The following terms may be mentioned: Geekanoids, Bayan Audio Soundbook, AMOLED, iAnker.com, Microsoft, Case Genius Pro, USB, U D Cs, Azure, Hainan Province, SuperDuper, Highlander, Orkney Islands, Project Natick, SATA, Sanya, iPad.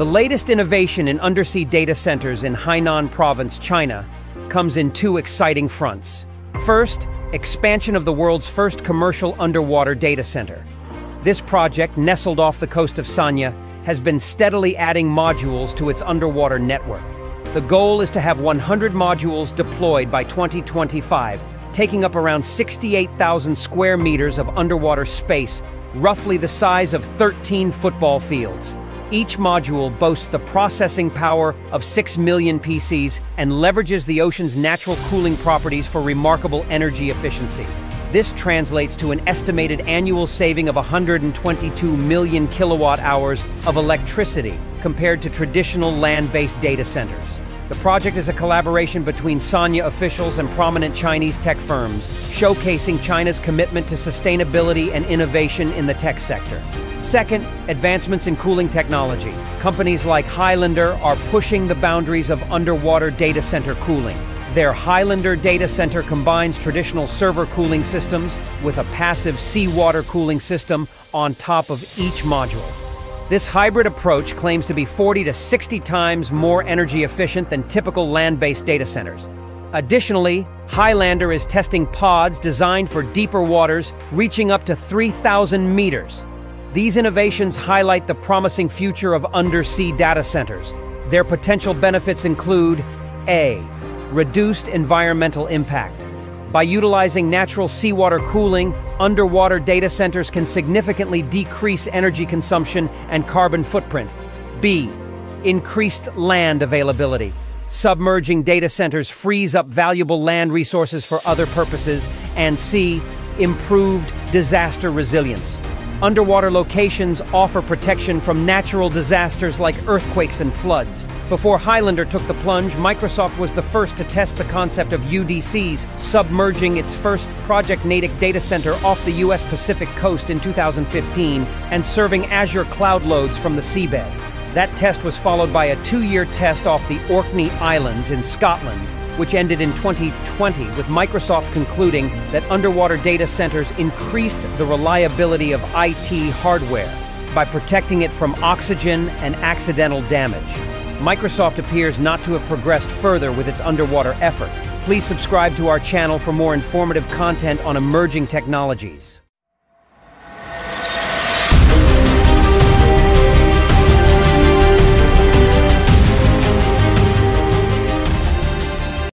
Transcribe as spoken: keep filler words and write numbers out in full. The latest innovation in undersea data centers in Hainan Province, China, comes in two exciting fronts. First, expansion of the world's first commercial underwater data center. This project, nestled off the coast of Sanya, has been steadily adding modules to its underwater network. The goal is to have one hundred modules deployed by twenty twenty-five, taking up around sixty-eight thousand square meters of underwater space, roughly the size of thirteen football fields. Each module boasts the processing power of six million P Cs and leverages the ocean's natural cooling properties for remarkable energy efficiency. This translates to an estimated annual saving of one hundred twenty-two million kilowatt hours of electricity compared to traditional land-based data centers. The project is a collaboration between Sanya officials and prominent Chinese tech firms, showcasing China's commitment to sustainability and innovation in the tech sector. Second, advancements in cooling technology. Companies like Highlander are pushing the boundaries of underwater data center cooling. Their Highlander data center combines traditional server cooling systems with a passive seawater cooling system on top of each module. This hybrid approach claims to be forty to sixty times more energy efficient than typical land-based data centers. Additionally, Highlander is testing pods designed for deeper waters, reaching up to three thousand meters. These innovations highlight the promising future of undersea data centers. Their potential benefits include A. Reduced environmental impact. By utilizing natural seawater cooling, underwater data centers can significantly decrease energy consumption and carbon footprint. B. Increased land availability. Submerging data centers frees up valuable land resources for other purposes. And C. Improved disaster resilience. Underwater locations offer protection from natural disasters like earthquakes and floods. Before Highlander took the plunge, Microsoft was the first to test the concept of U D Cs, submerging its first Project Natick data center off the U S Pacific coast in two thousand fifteen and serving Azure cloud loads from the seabed. That test was followed by a two-year test off the Orkney Islands in Scotland, which ended in twenty twenty, with Microsoft concluding that underwater data centers increased the reliability of I T hardware by protecting it from oxygen and accidental damage. Microsoft appears not to have progressed further with its underwater effort. Please subscribe to our channel for more informative content on emerging technologies.